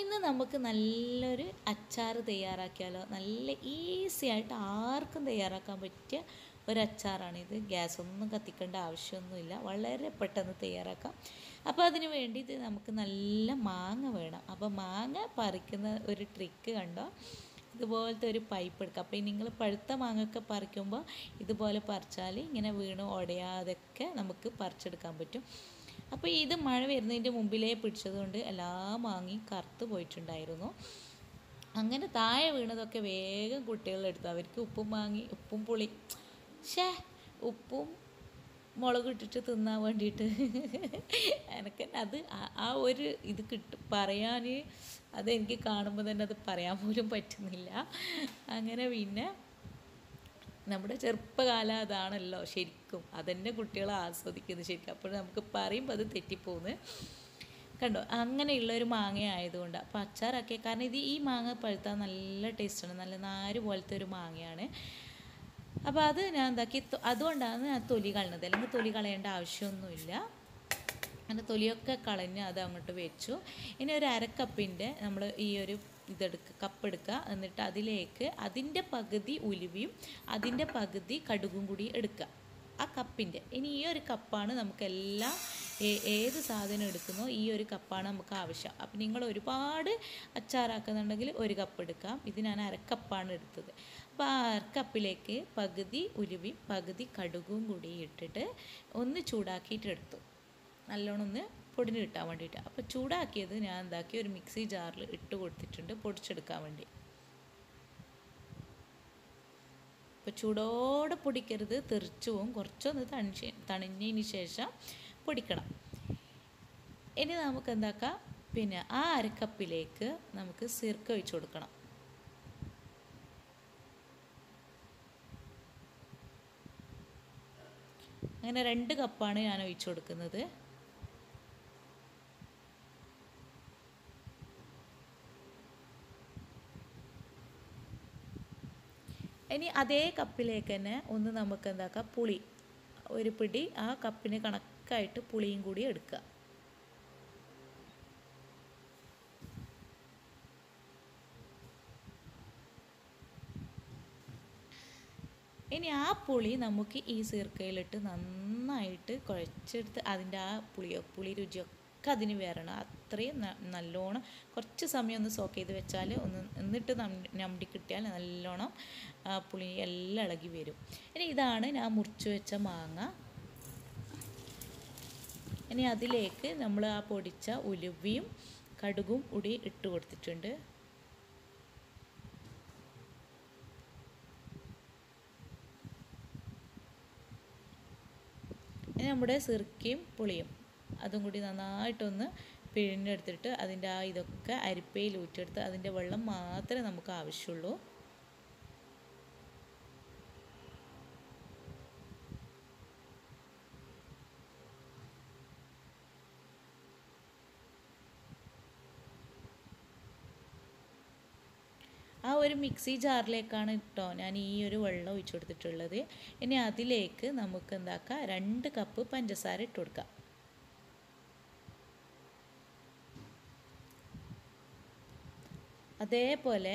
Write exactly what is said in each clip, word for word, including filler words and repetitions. ഇന്ന് നമുക്ക് നല്ലൊരു അച്ചാർ തയ്യാറാക്കിയാലോ. നല്ല ഈസി ആയിട്ട് ആർക്കും തയ്യാറാക്കാൻ പറ്റിയ ഒരു അച്ചാറാണിത്. ഗ്യാസൊന്നും കത്തിക്കേണ്ട ആവശ്യമൊന്നുമില്ല, വളരെ പെട്ടെന്ന് തയ്യാറാക്കാം. അപ്പോൾ അതിന് വേണ്ടിയിട്ട് നമുക്ക് നല്ല മാങ്ങ വേണം. അപ്പോൾ മാങ്ങ പറിക്കുന്ന ഒരു ട്രിക്ക് കണ്ടോ, ഇതുപോലത്തെ ഒരു പൈപ്പ് എടുക്കുക. അപ്പോൾ നിങ്ങൾ പഴുത്ത മാങ്ങയൊക്കെ പറിക്കുമ്പോൾ ഇതുപോലെ പറിച്ചാൽ ഇങ്ങനെ വീണ് ഉടയാതൊക്കെ നമുക്ക് പറിച്ചെടുക്കാൻ പറ്റും. അപ്പോൾ ഇത് മഴ വരുന്നതിൻ്റെ മുമ്പിലേ പിടിച്ചതുകൊണ്ട് എല്ലാ മാങ്ങയും കറുത്ത് പോയിട്ടുണ്ടായിരുന്നു. അങ്ങനെ താഴെ വീണതൊക്കെ വേഗം കുട്ടികളെടുത്തു. അവർക്ക് ഉപ്പും മാങ്ങി ഉപ്പും പുളി ഷേ ഉപ്പും മുളക് ഇട്ടിട്ട് തിന്നാൻ വേണ്ടിയിട്ട് എനിക്ക് അത് ആ ഒരു ഇത് കിട്ടും പറയാൻ, അതെനിക്ക് കാണുമ്പോൾ തന്നെ അത് പറയാൻ പോലും പറ്റുന്നില്ല. അങ്ങനെ പിന്നെ നമ്മുടെ ചെറുപ്പകാലം അതാണല്ലോ ശരിക്കും, അതന്നെ കുട്ടികളെ ആസ്വദിക്കുന്നത് ശരിക്കും. അപ്പോൾ നമുക്ക് പറയുമ്പോൾ അത് തെറ്റിപ്പോന്ന് കണ്ടോ. അങ്ങനെയുള്ളൊരു മാങ്ങ ആയതുകൊണ്ട് അപ്പോൾ അച്ചാറാക്കിയ കാരണം ഇത് ഈ മാങ്ങ പഴുത്താൽ നല്ല ടേസ്റ്റാണ്, നല്ല നാര് പോലത്തെ ഒരു മാങ്ങയാണ്. അപ്പോൾ അത് ഞാൻ എന്താക്കി, അതുകൊണ്ടാണ് ഞാൻ തൊലി കളഞ്ഞത്. അല്ലെങ്കിൽ തൊലി കളയേണ്ട ആവശ്യമൊന്നുമില്ല. അങ്ങനെ തൊലിയൊക്കെ കളഞ്ഞ് അത് അങ്ങോട്ട് വെച്ചു. ഇനി ഒരു അരക്കപ്പിൻ്റെ നമ്മൾ ഈ ഒരു ഇതെടുക്കുക, കപ്പെടുക്കുക. എന്നിട്ട് അതിലേക്ക് അതിൻ്റെ പകുതി ഉലുവയും അതിൻ്റെ പകുതി കടുകും കൂടി എടുക്കുക, ആ കപ്പിൻ്റെ. ഇനി ഈ ഒരു കപ്പാണ് നമുക്കെല്ലാം, ഏത് സാധനം എടുക്കുന്നോ ഈ ഒരു കപ്പാണ് നമുക്ക് ആവശ്യം. അപ്പം നിങ്ങൾ ഒരുപാട് അച്ചാറാക്കുന്നുണ്ടെങ്കിൽ ഒരു കപ്പ് എടുക്കാം. ഇത് ഞാൻ അരക്കപ്പാണ് എടുത്തത്. അപ്പോൾ ആ അരക്കപ്പിലേക്ക് പകുതി ഉലുവയും പകുതി കടുകും കൂടി ഇട്ടിട്ട് ഒന്ന് ചൂടാക്കിയിട്ടെടുത്തു, നല്ലോണം ഒന്ന് പൊടിഞ്ഞ് കിട്ടാൻ വേണ്ടിയിട്ട്. അപ്പോൾ ചൂടാക്കിയത് ഞാൻ എന്താക്കി ഒരു മിക്സി ജാറിൽ ഇട്ട് കൊടുത്തിട്ടുണ്ട് പൊടിച്ചെടുക്കാൻ വേണ്ടി. അപ്പോൾ ചൂടോടെ പൊടിക്കരുത്, തെറിച്ചു പോവും. കുറച്ചൊന്ന് തണി തണിഞ്ഞതിന് ശേഷം പൊടിക്കണം. ഇനി നമുക്ക് എന്താക്കാം, പിന്നെ ആ അരക്കപ്പിലേക്ക് നമുക്ക് സിർക്ക ഒഴിച്ചു കൊടുക്കണം. അങ്ങനെ രണ്ട് കപ്പാണ് ഞാൻ ഒഴിച്ചു കൊടുക്കുന്നത്. ഇനി അതേ കപ്പിലേക്ക് തന്നെ ഒന്ന് നമുക്ക് എന്താക്കാം, പുളി ഒരു പിടി, ആ കപ്പിന് കണക്കായിട്ട് പുളിയും കൂടി എടുക്കുക. ഇനി ആ പുളി നമുക്ക് ഈ സീർക്കയിലിട്ട് നന്നായിട്ട് കുഴച്ചെടുത്ത് അതിൻ്റെ ആ പുളിയോ പുളി രുചിയൊക്കെ അതിന് വരണം. അത്രയും നല്ലോണം കുറച്ച് സമയം ഒന്ന് സോക്ക് ചെയ്ത് വെച്ചാൽ ഒന്ന് എന്നിട്ട് ഞമ്മടി കിട്ടിയാൽ നല്ലോണം പുളി എല്ലാം ഇളകി വരും. ഇനി ഇതാണ് ഞാൻ മുറിച്ച് വെച്ച മാങ്ങ. ഇനി അതിലേക്ക് നമ്മൾ ആ പൊടിച്ച ഉലുവയും കടുകും കൂടി ഇട്ട് കൊടുത്തിട്ടുണ്ട്. ഇനി നമ്മുടെ സിർക്കയും പുളിയും അതും കൂടി നന്നായിട്ടൊന്ന് പിഴിഞ്ഞെടുത്തിട്ട് അതിൻ്റെ ആ ഇതൊക്കെ അരിപ്പയിൽ ഊറ്റെടുത്ത് അതിൻ്റെ വെള്ളം മാത്രമേ നമുക്ക് ആവശ്യമുള്ളൂ. ആ ഒരു മിക്സി ജാറിലേക്കാണ് കേട്ടോ ഞാൻ ഈ ഒരു വെള്ളം ഒഴിച്ചു കൊടുത്തിട്ടുള്ളത്. ഇനി അതിലേക്ക് നമുക്ക് എന്താക്കാം, രണ്ട് കപ്പ് പഞ്ചസാര ഇട്ട് കൊടുക്കാം. അതേപോലെ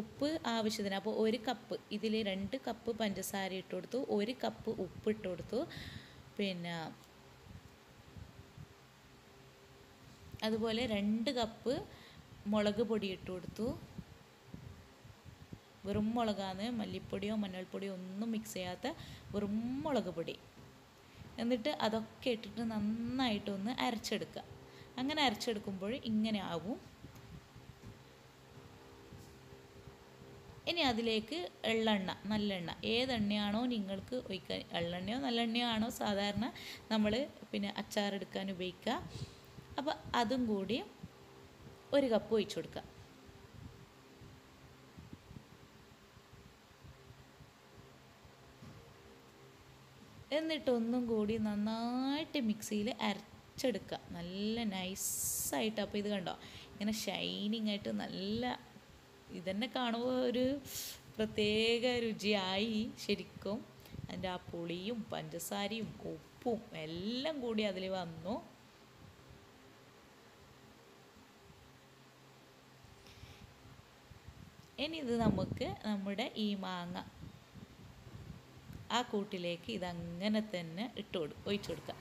ഉപ്പ് ആവശ്യത്തിന്. അപ്പോൾ ഒരു കപ്പ് ഇതിൽ രണ്ട് കപ്പ് പഞ്ചസാര ഇട്ട് കൊടുത്തു, ഒരു കപ്പ് ഉപ്പ് ഇട്ട് കൊടുത്തു. പിന്നെ അതുപോലെ രണ്ട് കപ്പ് മുളക് പൊടി ഇട്ട് കൊടുത്തു. വെറും മുളകാണ്, മല്ലിപ്പൊടിയോ മഞ്ഞൾപ്പൊടിയോ ഒന്നും മിക്സ് ചെയ്യാത്ത വെറും മുളക് പൊടി. എന്നിട്ട് അതൊക്കെ ഇട്ടിട്ട് നന്നായിട്ടൊന്ന് അരച്ചെടുക്കുക. അങ്ങനെ അരച്ചെടുക്കുമ്പോൾ ഇങ്ങനെ ആവും. ഇനി അതിലേക്ക് എള്ളെണ്ണ, നല്ലെണ്ണ, ഏതെണ്ണയാണോ നിങ്ങൾക്ക് ഒഴിക്കാൻ, എള്ളെണ്ണയോ നല്ലെണ്ണയോ ആണോ സാധാരണ നമ്മൾ പിന്നെ അച്ചാറെടുക്കാൻ ഉപയോഗിക്കുക. അപ്പോൾ അതും കൂടി ഒരു കപ്പ് ഒഴിച്ചു കൊടുക്കുക. എന്നിട്ടൊന്നും കൂടി നന്നായിട്ട് മിക്സിയിൽ അരച്ചെടുക്കുക, നല്ല നൈസായിട്ട്. അപ്പോൾ ഇത് കണ്ടോ ഇങ്ങനെ ഷൈനിങ് ആയിട്ട് നല്ല, ഇതന്നെ കാണുമ്പോൾ ഒരു പ്രത്യേക രുചിയായി ശരിക്കും. അതിൻ്റെ ആ പുളിയും പഞ്ചസാരയും ഉപ്പും എല്ലാം കൂടി അതിൽ വന്നു. ഇനി ഇത് നമുക്ക് നമ്മുടെ ഈ മാങ്ങ ആ കൂട്ടിലേക്ക് ഇതങ്ങനെ തന്നെ ഇട്ട് ഒഴിച്ചു കൊടുക്കാം.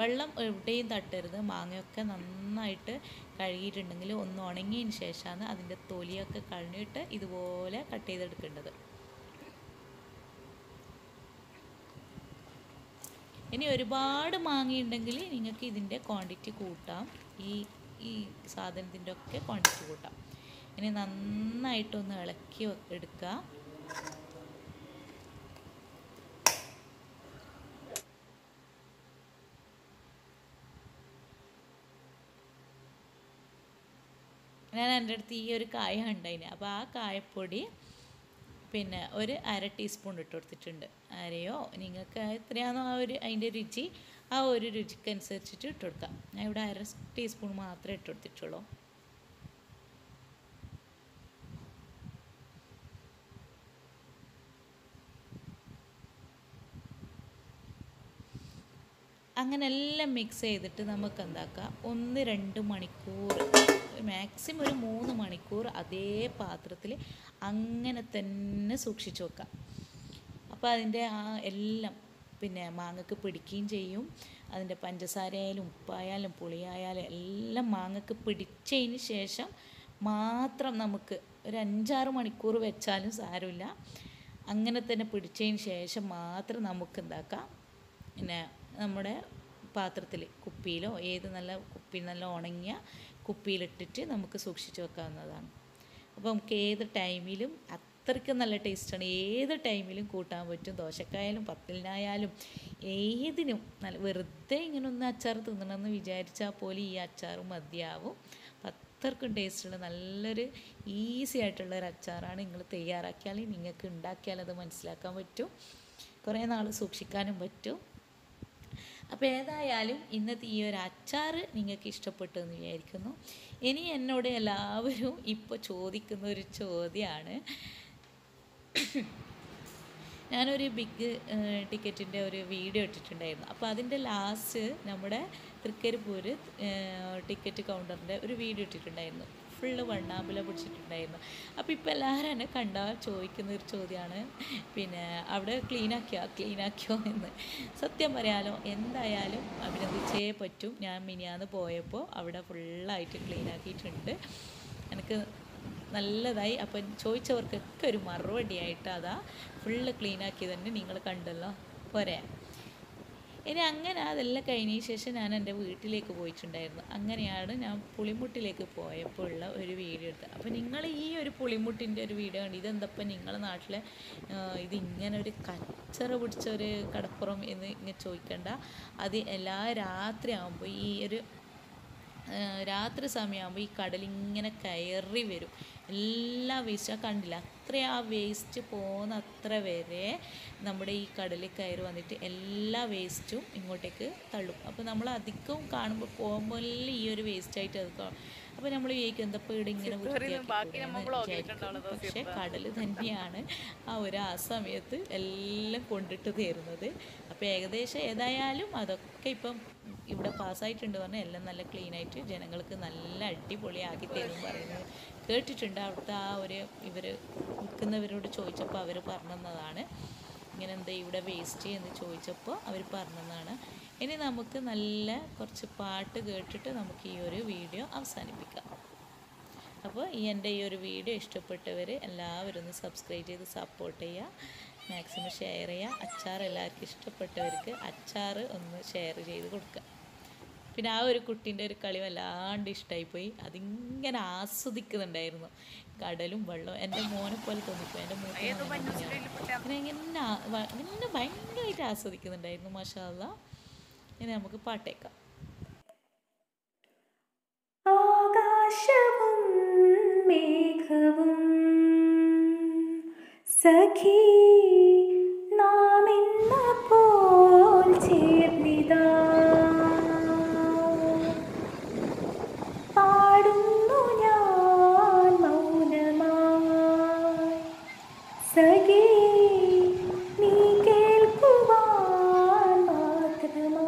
വെള്ളം എവിടെയും തട്ടരുത്. മാങ്ങയൊക്കെ നന്നായിട്ട് കഴുകിയിട്ടുണ്ടെങ്കിൽ ഒന്ന് ഉണങ്ങിയതിന് ശേഷമാണ് അതിൻ്റെ തൊലിയൊക്കെ കളഞ്ഞിട്ട് ഇതുപോലെ കട്ട് ചെയ്തെടുക്കേണ്ടത്. ഇനി ഒരുപാട് മാങ്ങയുണ്ടെങ്കിൽ നിങ്ങൾക്ക് ഇതിൻ്റെ ക്വാണ്ടിറ്റി കൂട്ടാം, ഈ ഈ സാധനത്തിൻ്റെ ഒക്കെ ക്വാണ്ടിറ്റി കൂട്ടാം. ഇനി നന്നായിട്ടൊന്ന് ഇളക്കി എടുക്കുക. ഞാൻ എൻ്റെ അടുത്ത് ഈ ഒരു കായ ഉണ്ടായിന്, അപ്പോൾ ആ കായപ്പൊടി പിന്നെ ഒരു അര ടീസ്പൂൺ ഇട്ട് കൊടുത്തിട്ടുണ്ട്. അരയോ നിങ്ങൾക്ക് എത്രയാണോ ആ ഒരു അതിൻ്റെ രുചി, ആ ഒരു രുചിക്കനുസരിച്ചിട്ട് ഇട്ട് കൊടുക്കാം. ഞാൻ ഇവിടെ അര ടീസ്പൂൺ മാത്രമേ ഇട്ട് കൊടുത്തിട്ടുള്ളൂ. അങ്ങനെല്ലാം മിക്സ് ചെയ്തിട്ട് നമുക്ക് എന്താക്കാം, ഒന്ന് രണ്ട് മണിക്കൂർ മാക്സിമം ഒരു മൂന്ന് മണിക്കൂർ അതേ പാത്രത്തിൽ അങ്ങനെ തന്നെ സൂക്ഷിച്ചു വെക്കാം. അപ്പോൾ അതിൻ്റെ ആ എല്ലാം പിന്നെ മാങ്ങക്ക് പിടിക്കുകയും ചെയ്യും. അതിൻ്റെ പഞ്ചസാരയായാലും ഉപ്പായാലും പുളിയായാലും എല്ലാം മാങ്ങക്ക് പിടിച്ചതിന് ശേഷം മാത്രം നമുക്ക് ഒരു അഞ്ചാറ് മണിക്കൂർ വെച്ചാലും സാരമില്ല. അങ്ങനെ തന്നെ പിടിച്ചതിന് ശേഷം മാത്രം നമുക്ക് എന്താക്കാം, പിന്നെ നമ്മുടെ പാത്രത്തിൽ കുപ്പിയിലോ ഏത് നല്ല കുപ്പി നല്ല ഉണങ്ങിയ കുപ്പിയിലിട്ടിട്ട് നമുക്ക് സൂക്ഷിച്ച് വെക്കാവുന്നതാണ്. അപ്പോൾ നമുക്ക് ഏത് ടൈമിലും അത്രയ്ക്ക് നല്ല ടേസ്റ്റാണ്. ഏത് ടൈമിലും കൂട്ടാൻ പറ്റും. ദോശക്കായാലും പത്തലിനായാലും ഏതിനും നല്ല, വെറുതെ ഇങ്ങനെ ഒന്ന് അച്ചാർ തിന്നണമെന്ന് വിചാരിച്ചാൽ പോലും ഈ അച്ചാർ മതിയാവും. അത്രയ്ക്കും ടേസ്റ്റുള്ള നല്ലൊരു ഈസി ആയിട്ടുള്ളൊരു അച്ചാറാണ്. നിങ്ങൾ തയ്യാറാക്കിയാൽ നിങ്ങൾക്ക് ഉണ്ടാക്കിയാൽ അത് മനസ്സിലാക്കാൻ പറ്റും, കുറേ നാൾ സൂക്ഷിക്കാനും പറ്റും. അപ്പോൾ ഏതായാലും ഇന്നത്തെ ഈ ഒരു അച്ചാർ നിങ്ങൾക്ക് ഇഷ്ടപ്പെട്ടു എന്ന് വിചാരിക്കുന്നു. ഇനി എന്നോട് എല്ലാവരും ഇപ്പോൾ ചോദിക്കുന്ന ഒരു ചോദ്യമാണ്, ഞാനൊരു ബിഗ് ടിക്കറ്റിൻ്റെ ഒരു വീഡിയോ ഇട്ടിട്ടുണ്ടായിരുന്നു. അപ്പോൾ അതിൻ്റെ ലാസ്റ്റ് നമ്മുടെ തൃക്കരിപ്പൂർ ടിക്കറ്റ് കൗണ്ടറിൻ്റെ ഒരു വീഡിയോ ഇട്ടിട്ടുണ്ടായിരുന്നു, ഫുള്ള് വണ്ണാമ്പുല പിടിച്ചിട്ടുണ്ടായിരുന്നു. അപ്പോൾ ഇപ്പോൾ എല്ലാവരും എന്നെ കണ്ടാൽ ചോദിക്കുന്ന ഒരു ചോദ്യമാണ്, പിന്നെ അവിടെ ക്ലീനാക്കിയോ ക്ലീനാക്കിയോ എന്ന്. സത്യം പറയാലോ, എന്തായാലും അഭിനന്ദിച്ചേ പറ്റും. ഞാൻ മിനിയാന്ന് പോയപ്പോൾ അവിടെ ഫുള്ളായിട്ട് ക്ലീനാക്കിയിട്ടുണ്ട്, എനിക്ക് നല്ലതായി. അപ്പം ചോദിച്ചവർക്കൊക്കെ ഒരു മറുപടിയായിട്ട് അതാ ഫുള്ള് ക്ലീനാക്കി തന്നെ നിങ്ങൾ കണ്ടല്ലോ പോരെ. ഇനി അങ്ങനെ അതെല്ലാം കഴിഞ്ഞതിന് ശേഷം ഞാൻ എൻ്റെ വീട്ടിലേക്ക് പോയിട്ടുണ്ടായിരുന്നു. അങ്ങനെയാണ് ഞാൻ പുളിമുട്ടിലേക്ക് പോയപ്പോൾ ഉള്ള ഒരു വീഡിയോ എടുത്തത്. അപ്പോൾ നിങ്ങൾ ഈ ഒരു പുളിമുട്ടിൻ്റെ ഒരു വീഡിയോ കണ്ട് ഇതെന്തപ്പം നിങ്ങളുടെ നാട്ടിലെ ഇതിങ്ങനെ ഒരു കച്ചറ പിടിച്ച ഒരു കടപ്പുറം എന്ന് ഇങ്ങനെ ചോദിക്കണ്ട. അത് എല്ലാ രാത്രി ആകുമ്പോൾ ഈ ഒരു രാത്രി സമയമാകുമ്പോൾ ഈ കടലിങ്ങനെ കയറി വരും എല്ലാ വേസ്റ്റും. കണ്ടില്ല അത്ര ആ വേസ്റ്റ് പോകുന്ന അത്ര വരെ നമ്മുടെ ഈ കടലിൽ കയറി വന്നിട്ട് എല്ലാ വേസ്റ്റും ഇങ്ങോട്ടേക്ക് തള്ളും. അപ്പോൾ നമ്മൾ അധികം കാണുമ്പോൾ പോകുമ്പോൾ ഈ ഒരു വേസ്റ്റായിട്ട് അത് കാണും. അപ്പോൾ നമ്മൾ വിചാരിക്കും എന്തപ്പോൾ ഇവിടെ ഇങ്ങനെ വിചാരിക്കും, പക്ഷേ കടൽ തന്നെയാണ് ആ ഒരു ആ സമയത്ത് എല്ലാം കൊണ്ടിട്ട് തീരുന്നത്. അപ്പോൾ ഏകദേശം ഏതായാലും അതൊക്കെ ഇപ്പം ഇവിടെ പാസ്സായിട്ടുണ്ട് പറഞ്ഞാൽ എല്ലാം നല്ല ക്ലീനായിട്ട് ജനങ്ങൾക്ക് നല്ല അടിപൊളിയാക്കി തരുമെന്ന് പറയുന്നത് കേട്ടിട്ടുണ്ട്. അവിടുത്തെ ആ ഒരു ഇവർ നിൽക്കുന്നവരോട് ചോദിച്ചപ്പോൾ അവർ പറഞ്ഞതാണ്, ഇങ്ങനെ എന്താ ഇവിടെ വേസ്റ്റ് എന്ന് ചോദിച്ചപ്പോൾ അവർ പറഞ്ഞതാണ്. ഇനി നമുക്ക് നല്ല കുറച്ച് പാട്ട് കേട്ടിട്ട് നമുക്ക് ഈ ഒരു വീഡിയോ അവസാനിപ്പിക്കാം. അപ്പോൾ ഈ എൻ്റെ ഈ ഒരു വീഡിയോ ഇഷ്ടപ്പെട്ടവർ എല്ലാവരും ഒന്ന് സബ്സ്ക്രൈബ് ചെയ്ത് സപ്പോർട്ട് ചെയ്യുക, മാക്സിമം ഷെയർ ചെയ്യുക. അച്ചാർ എല്ലാവർക്കും ഇഷ്ടപ്പെട്ടവർക്ക് അച്ചാർ ഒന്ന് ഷെയർ ചെയ്ത് കൊടുക്കുക. പിന്നെ ആ ഒരു കുട്ടീൻ്റെ ഒരു കളി വല്ലാണ്ട് ഇഷ്ടമായിപ്പോയി, അതിങ്ങനെ ആസ്വദിക്കുന്നുണ്ടായിരുന്നു കടലും വെള്ളവും. എൻ്റെ മോനെ പോലെ തോന്നിപ്പോയി, എൻ്റെ മോനെ അങ്ങനെ ഇങ്ങനെ ഇങ്ങനെ ഭയങ്കരമായിട്ട് ആസ്വദിക്കുന്നുണ്ടായിരുന്നു. മാഷാ അള്ളാ. ഇനി നമുക്ക് പാട്ടേക്കാം. ആകാശവും മേഘവും സഖി നാം ഇന്നപ്പോൾ ചേർന്നിതാ പാടുന്നു ഞാൻ മൗനമായി സഖി നീ കേൾക്കുവാൻ മാത്രമായി.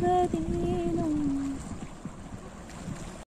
Baby.